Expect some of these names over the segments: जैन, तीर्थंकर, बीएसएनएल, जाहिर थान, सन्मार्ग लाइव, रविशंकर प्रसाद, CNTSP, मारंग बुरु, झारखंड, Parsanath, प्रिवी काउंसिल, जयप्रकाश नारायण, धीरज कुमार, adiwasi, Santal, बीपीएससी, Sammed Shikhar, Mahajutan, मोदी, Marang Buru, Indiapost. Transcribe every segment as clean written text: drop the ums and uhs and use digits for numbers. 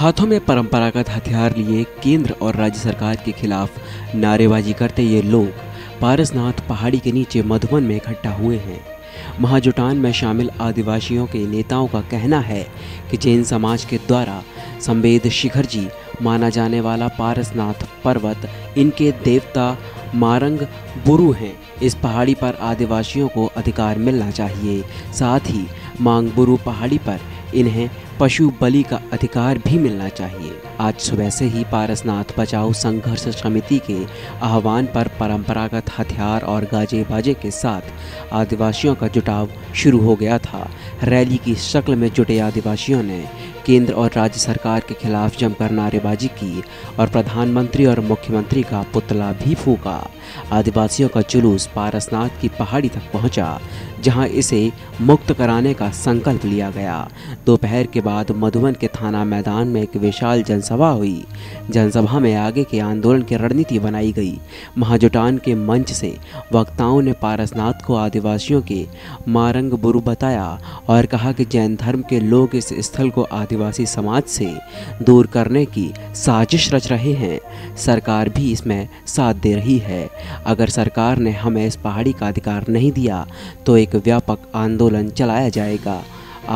हाथों में परंपरागत हथियार लिए केंद्र और राज्य सरकार के खिलाफ नारेबाजी करते ये लोग पारसनाथ पहाड़ी के नीचे मधुबन में इकट्ठा हुए हैं। महाजुटान में शामिल आदिवासियों के नेताओं का कहना है कि जैन समाज के द्वारा सम्मेद शिखर जी माना जाने वाला पारसनाथ पर्वत इनके देवता मारंग बुरु हैं। इस पहाड़ी पर आदिवासियों को अधिकार मिलना चाहिए, साथ ही मांग बुरु पहाड़ी पर इन्हें पशु बलि का अधिकार भी मिलना चाहिए। आज सुबह से ही पारसनाथ बचाओ संघर्ष समिति के आह्वान पर परंपरागत हथियार और गाजे बाजे के साथ आदिवासियों का जुटाव शुरू हो गया था। रैली की शक्ल में जुटे आदिवासियों ने केंद्र और राज्य सरकार के खिलाफ जमकर नारेबाजी की और प्रधानमंत्री और मुख्यमंत्री का पुतला भी फूंका। आदिवासियों का जुलूस पारसनाथ की पहाड़ी तक पहुंचा, जहां इसे मुक्त कराने का संकल्प लिया गया। दोपहर के बाद मधुबन के थाना मैदान में एक विशाल जनसभा हुई। जनसभा में आगे के आंदोलन की रणनीति बनाई गई। महाजुटान के मंच से वक्ताओं ने पारसनाथ को आदिवासियों के मारंग बुरु बताया और कहा कि जैन धर्म के लोग इस स्थल को आदिवासी समाज से दूर करने की साजिश रच रहे हैं। सरकार भी इसमें साथ दे रही है। अगर सरकार ने हमें इस पहाड़ी का अधिकार नहीं दिया तो एक व्यापक आंदोलन चलाया जाएगा।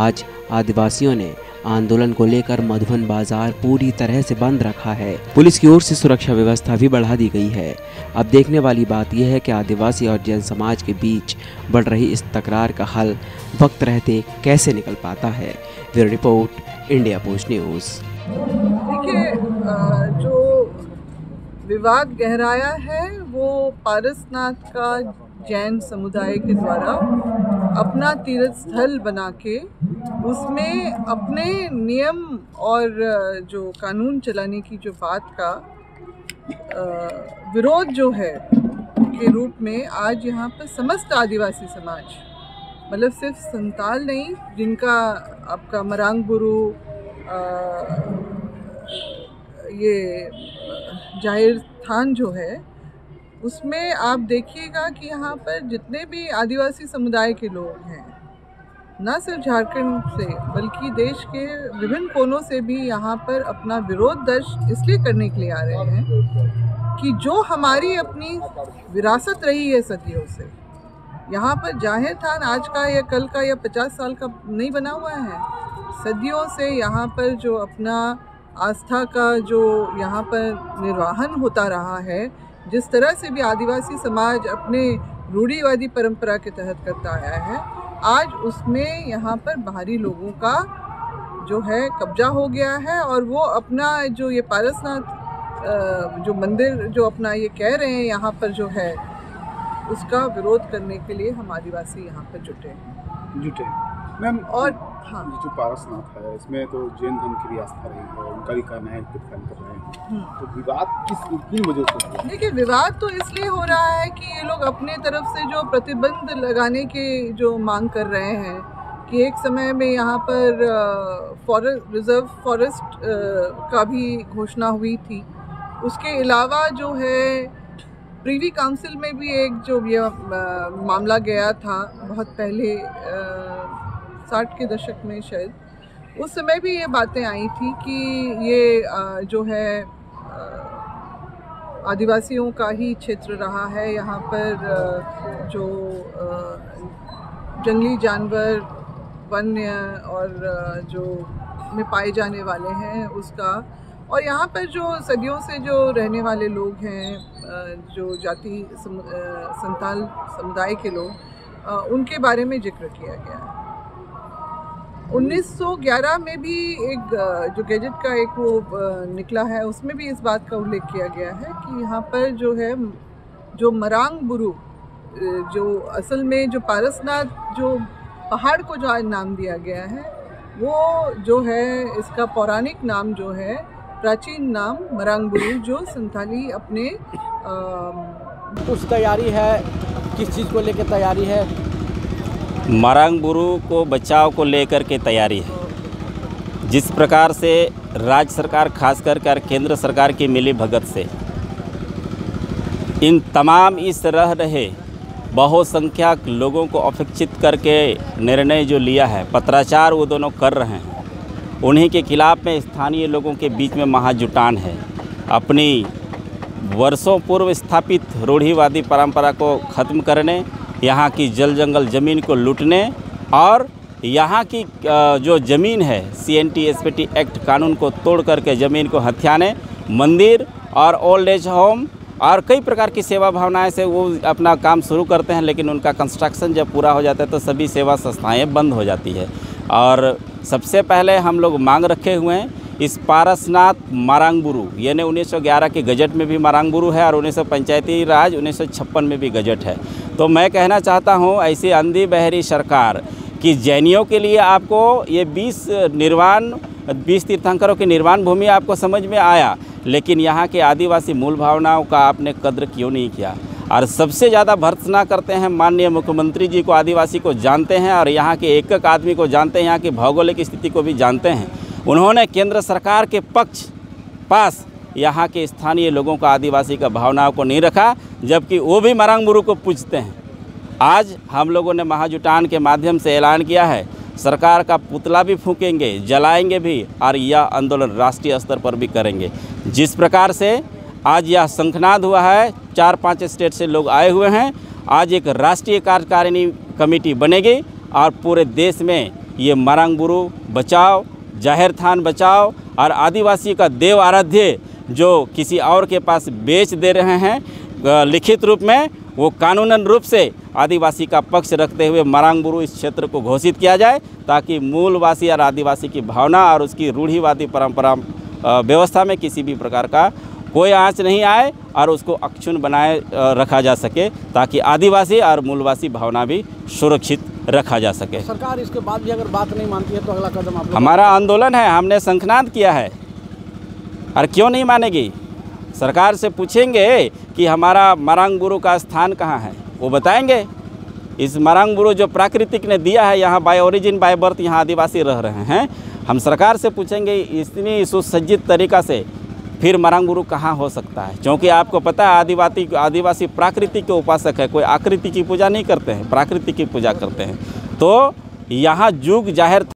आज आदिवासियों ने आंदोलन को लेकर मधुबन बाजार पूरी तरह से बंद रखा है। पुलिस की ओर से सुरक्षा व्यवस्था भी बढ़ा दी गई है। अब देखने वाली बात यह है कि आदिवासी और जैन समाज के बीच बढ़ रही इस तकरार का हल वक्त रहते कैसे निकल पाता है। Bureau report, India Post news. देखिए, जो विवाद गहराया है वो पारसनाथ का जैन समुदाय के द्वारा अपना तीर्थ स्थल बना के उसमें अपने नियम और जो कानून चलाने की जो बात का विरोध जो है के रूप में आज यहाँ पर समस्त आदिवासी समाज, मतलब सिर्फ संताल नहीं, जिनका आपका मरांग बुरु ये जाहिर थान जो है उसमें आप देखिएगा कि यहाँ पर जितने भी आदिवासी समुदाय के लोग हैं, ना सिर्फ झारखंड से बल्कि देश के विभिन्न कोनों से भी यहाँ पर अपना विरोध दर्ज इसलिए करने के लिए आ रहे हैं कि जो हमारी अपनी विरासत रही है सदियों से, यहाँ पर जाहिर थान आज का या कल का या 50 साल का नहीं बना हुआ है। सदियों से यहाँ पर जो अपना आस्था का जो यहाँ पर निर्वाहन होता रहा है, जिस तरह से भी आदिवासी समाज अपने रूढ़िवादी परंपरा के तहत करता आया है, आज उसमें यहाँ पर बाहरी लोगों का जो है कब्जा हो गया है और वो अपना जो ये पारसनाथ जो मंदिर जो अपना ये कह रहे हैं यहाँ पर जो है उसका विरोध करने के लिए हम आदिवासी यहाँ पर जुटे मैम। और हाँ, जो पारसनाथ है इसमें तो जैन धर्म की भी आस्था रही है, उनका भी कहना है कि धर्म कर रहे हैं, तो विवाद किन वजह से हो रहा है? देखिए, विवाद तो इसलिए हो रहा है कि ये लोग अपने तरफ से जो प्रतिबंध लगाने की जो मांग कर रहे हैं कि एक समय में यहाँ पर रिजर्व फॉरेस्ट का भी घोषणा हुई थी। उसके अलावा जो है प्रिवी काउंसिल में भी एक जो ये मामला गया था बहुत पहले 60 के दशक में शायद, उस समय भी ये बातें आई थी कि ये जो है आदिवासियों का ही क्षेत्र रहा है, यहाँ पर जो जंगली जानवर वन्य और जो में पाए जाने वाले हैं उसका, और यहाँ पर जो सदियों से जो रहने वाले लोग हैं जो जाति संताल समुदाय के लोग, उनके बारे में जिक्र किया गया है। 1911 में भी एक जो गैजेट का एक वो निकला है, उसमें भी इस बात का उल्लेख किया गया है कि यहाँ पर जो है जो मरांग बुरु जो असल में जो पारसनाथ जो पहाड़ को जो आज नाम दिया गया है वो जो है इसका पौराणिक नाम जो है प्राचीन नाम मरांग बुरु जो संथाली अपने कुछ तैयारी है, किस चीज़ को लेकर तैयारी है? मारांग बुरु को बचाव को लेकर के तैयारी है। जिस प्रकार से राज्य सरकार खासकर कर केंद्र सरकार की मिलीभगत से इन तमाम इस रह रहे बहुसंख्यक लोगों को अपेक्षित करके निर्णय जो लिया है, पत्राचार वो दोनों कर रहे हैं, उन्हीं के खिलाफ में स्थानीय लोगों के बीच में महाजुटान है। अपनी वर्षों पूर्व स्थापित रूढ़िवादी परंपरा को ख़त्म करने, यहाँ की जल जंगल ज़मीन को लूटने और यहाँ की जो ज़मीन है CNTSP एक्ट कानून को तोड़ करके ज़मीन को हथियाने, मंदिर और ओल्ड एज होम और कई प्रकार की सेवा भावनाएं से वो अपना काम शुरू करते हैं, लेकिन उनका कंस्ट्रक्शन जब पूरा हो जाता है तो सभी सेवा संस्थाएं बंद हो जाती है। और सबसे पहले हम लोग मांग रखे हुए हैं इस पारसनाथ मारांग बुरू, यानी 1911 के गजट में भी मारांग बुरू है और 1900 पंचायती राज 1956 में भी गजट है। तो मैं कहना चाहता हूँ ऐसी अंधी बहरी सरकार कि जैनियों के लिए आपको ये 20 तीर्थंकरों की निर्वाण भूमि आपको समझ में आया, लेकिन यहाँ के आदिवासी मूल भावनाओं का आपने कद्र क्यों नहीं किया। और सबसे ज़्यादा भर्त्सना करते हैं माननीय मुख्यमंत्री जी को, आदिवासी को जानते हैं और यहाँ के एक एक आदमी को जानते हैं, यहाँ की भौगोलिक स्थिति को भी जानते हैं। उन्होंने केंद्र सरकार के पास यहाँ के स्थानीय लोगों का, आदिवासी का भावनाओं को नहीं रखा, जबकि वो भी मारांग बुरू को पूजते हैं। आज हम लोगों ने महाजुटान के माध्यम से ऐलान किया है, सरकार का पुतला भी फूकेंगे, जलाएंगे भी और यह आंदोलन राष्ट्रीय स्तर पर भी करेंगे। जिस प्रकार से आज यह शंखनाद हुआ है, 4-5 स्टेट से लोग आए हुए हैं, आज एक राष्ट्रीय कार्यकारिणी कमेटी बनेगी और पूरे देश में ये मारांग बुरू बचाओ, जाहिर थान बचाओ और आदिवासी का देव आराध्य जो किसी और के पास बेच दे रहे हैं लिखित रूप में, वो कानूनन रूप से आदिवासी का पक्ष रखते हुए मारांग बुरू इस क्षेत्र को घोषित किया जाए, ताकि मूलवासी और आदिवासी की भावना और उसकी रूढ़िवादी परंपरा व्यवस्था में किसी भी प्रकार का कोई आँच नहीं आए और उसको अक्षुण बनाए रखा जा सके, ताकि आदिवासी और मूलवासी भावना भी सुरक्षित रखा जा सके। सरकार इसके बाद भी अगर बात नहीं मानती है तो अगला कदम आप? हमारा आंदोलन है, हमने शंखनाद किया है और क्यों नहीं मानेगी? सरकार से पूछेंगे कि हमारा मारांग बुरू का स्थान कहाँ है, वो बताएंगे। इस मारांग बुरू जो प्राकृतिक ने दिया है, यहाँ बाय ओरिजिन बाय बर्थ यहाँ आदिवासी रह रहे हैं, हम सरकार से पूछेंगे इतनी सुसज्जित तरीक़ा से फिर मारांग बुरू कहाँ हो सकता है? क्योंकि आपको पता है आदिवासी प्रकृति के उपासक है, कोई आकृति की पूजा नहीं करते हैं, प्रकृति की पूजा करते हैं। तो यहाँ जुग जाहिर